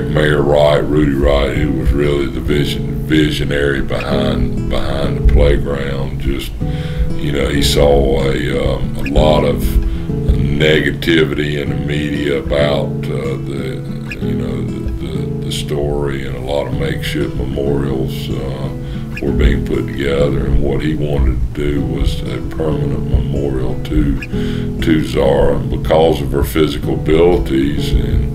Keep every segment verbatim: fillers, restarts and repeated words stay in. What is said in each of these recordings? Mayor Wright, Rudy Wright, who was really the vision, visionary behind behind the playground. Just, you know, he saw a, um, a lot of negativity in the media about uh, the, you know, the, the, the story, and a lot of makeshift memorials uh, were being put together. And what he wanted to do was a permanent memorial to to Zahra, and because of her physical abilities and.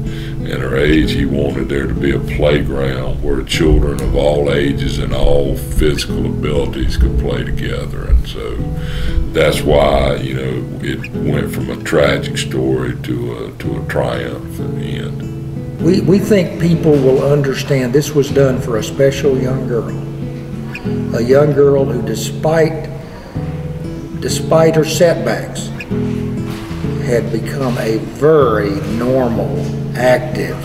and her age, he wanted there to be a playground where children of all ages and all physical abilities could play together. And so that's why, you know, it went from a tragic story to a, to a triumphant end. We, we think people will understand this was done for a special young girl, a young girl who despite, despite her setbacks, had become a very normal, active,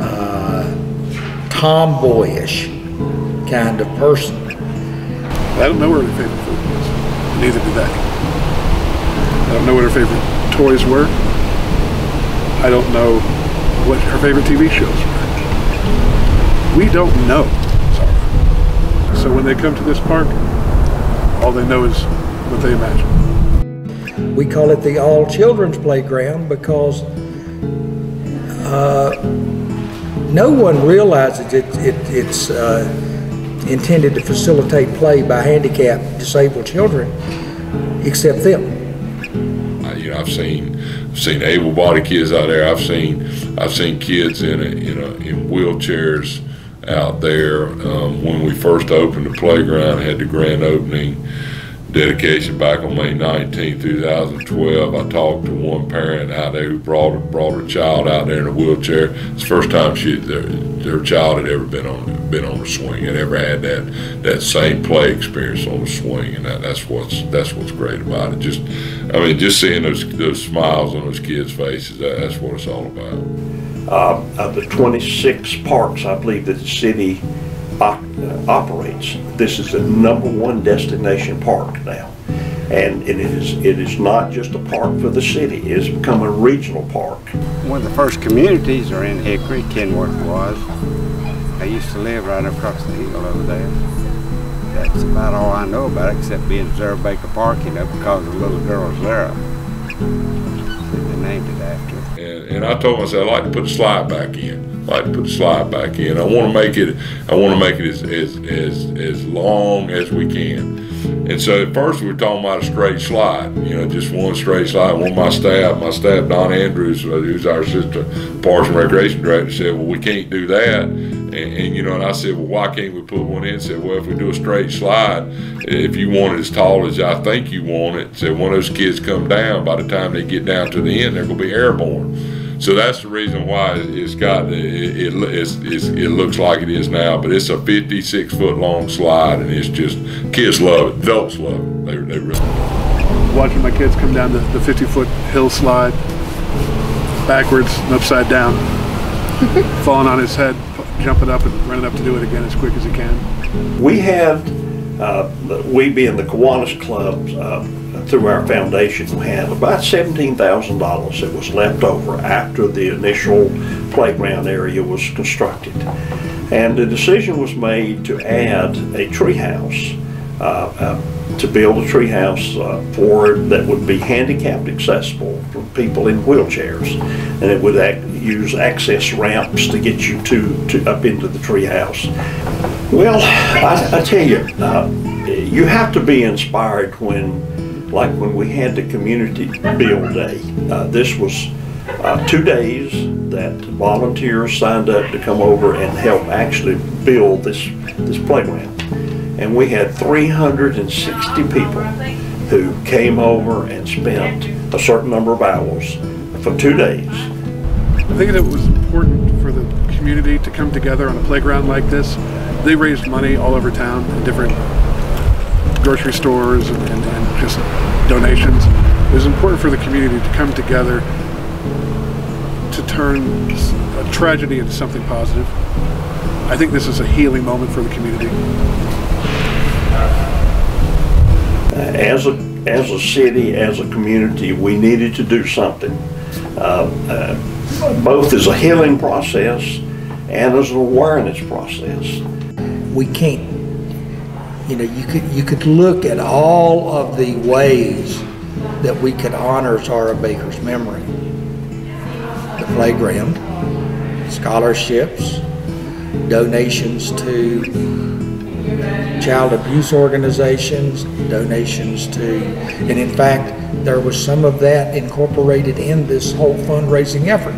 uh, tomboyish kind of person. I don't know what her favorite food was. Neither did they. I don't know what her favorite toys were. I don't know what her favorite T V shows were. We don't know. Sorry. So when they come to this park, all they know is what they imagine. We call it the All Children's Playground because uh, no one realizes it, it, it's uh, intended to facilitate play by handicapped, disabled children, except them. I, you know, I've seen I've seen able-bodied kids out there. I've seen I've seen kids in a, in, a, in wheelchairs out there. Um, when we first opened the playground, had the grand opening dedication back on May nineteenth two thousand twelve. I talked to one parent out there who brought brought her child out there in a wheelchair. It's the first time she their, their child had ever been on been on a swing and ever had that that same play experience on a swing, and that, that's what's that's what's great about it. Just I mean, just seeing those those smiles on those kids' faces, that, that's what it's all about. Uh, of the twenty-six parks, I believe that the city Op uh, operates. This is the number one destination park now, and it is it is not just a park for the city. It has become a regional park. One of the first communities are in Hickory. Kenworth was. I used to live right across the hill over there. That's about all I know about it, except being Zahra Baker Park, you know, because the little girl Zahra. They named it after. And, and I told myself I'd like to put the slide back in. Like to put the slide back in. I want to make it. I want to make it as as as as long as we can. And so at first we were talking about a straight slide. You know, just one straight slide. One of my staff, my staff, Don Andrews, who's our assistant parks and recreation director, said, "Well, we can't do that." And, and you know, and I said, "Well, why can't we put one in?" Said, "Well, if we do a straight slide, if you want it as tall as I think you want it, said when those kids come down, by the time they get down to the end, they're going to be airborne." So that's the reason why it's got, it, it, it's, it's, it looks like it is now, but it's a fifty-six foot long slide, and it's just, kids love it, adults love it, they, they really love it. Watching my kids come down the, the fifty foot hill slide, backwards and upside down, falling on his head, jumping up and running up to do it again as quick as he can. We have, uh, we being the Kiwanis Club, uh, through our foundation, we had about seventeen thousand dollars that was left over after the initial playground area was constructed. And the decision was made to add a treehouse, uh, uh, to build a treehouse uh, for that would be handicapped accessible for people in wheelchairs. And it would act, use access ramps to get you to, to up into the treehouse. Well, I, I tell you, uh, you have to be inspired when like when we had the community build day. Uh, this was uh, two days that volunteers signed up to come over and help actually build this, this playground. And we had three hundred sixty people who came over and spent a certain number of hours for two days. I think that it was important for the community to come together on a playground like this. They raised money all over town in different grocery stores and, and, and just donations. It was important for the community to come together to turn a tragedy into something positive. I think this is a healing moment for the community. As a, as a city, as a community, we needed to do something, uh, uh, both as a healing process and as an awareness process. We can't, you know, you could, you could look at all of the ways that we could honor Zahra Baker's memory. The playground, scholarships, donations to child abuse organizations, donations to, and in fact, there was some of that incorporated in this whole fundraising effort,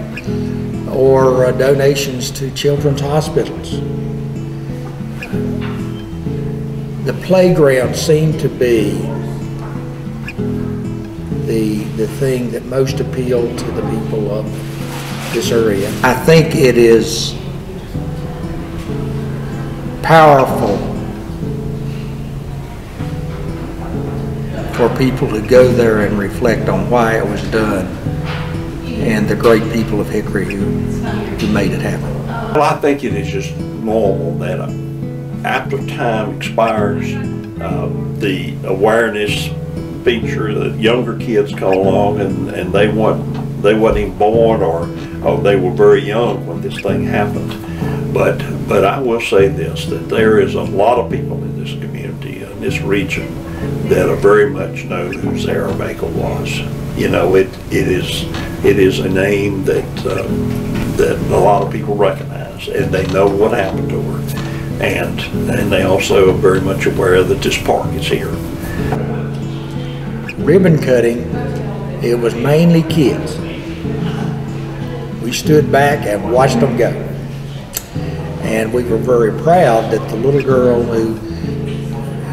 or uh, donations to children's hospitals. The playground seemed to be the, the thing that most appealed to the people of this area. I think it is powerful for people to go there and reflect on why it was done and the great people of Hickory who, who made it happen. Well, I think it is just normal that after time expires, uh, the awareness feature that younger kids come along and, and they want, they weren't even born or, or they were very young when this thing happened. But, but I will say this, that there is a lot of people in this community, in this region, that are very much know who Zahra Baker was. You know, it, it, is, it is a name that, uh, that a lot of people recognize, and they know what happened to her. And, and they also are very much aware that this park is here. Ribbon cutting, it was mainly kids. We stood back and watched them go. And we were very proud that the little girl who,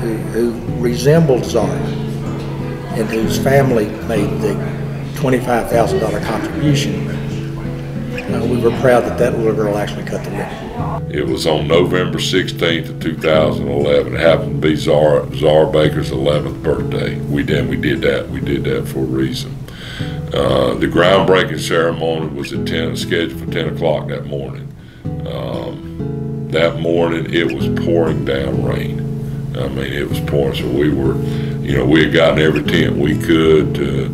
who, who resembled Zahra and whose family made the twenty-five thousand dollar contribution, you know, we were proud that that little girl actually cut the ribbon. It was on November sixteenth of two thousand eleven. It happened to be Zahra, Zahra Baker's eleventh birthday. We did, we did that. We did that for a reason. Uh, the groundbreaking ceremony was at ten, scheduled for ten o'clock that morning. Um, that morning it was pouring down rain. I mean, it was pouring, so we were, you know, we had gotten every tent we could to,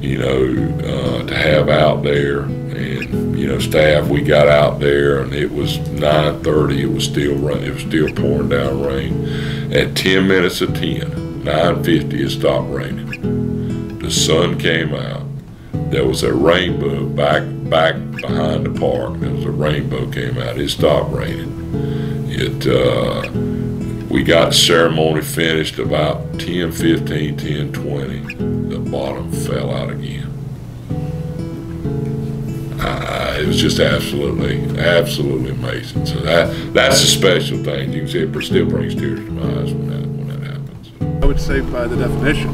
you know, uh, to have out there, and, you know, staff, we got out there, and it was nine thirty, it was still rain, it was still pouring down rain. At ten minutes of ten, nine fifty, it stopped raining. The sun came out. There was a rainbow back back behind the park. There was a rainbow came out. It stopped raining. It uh, we got ceremony finished about ten fifteen, ten twenty. The bottom fell out again. Uh, it was just absolutely, absolutely amazing. So that that's a special thing. You can see it still brings tears to my eyes when that when that happens. I would say by the definition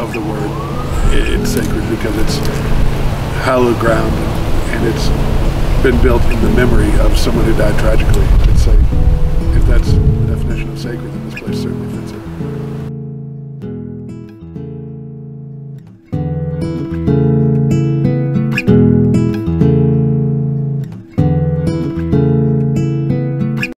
of the word, it's sacred because it's hallowed ground and it's been built in the memory of someone who died tragically. It's like, if that's the definition of sacred, then this place certainly.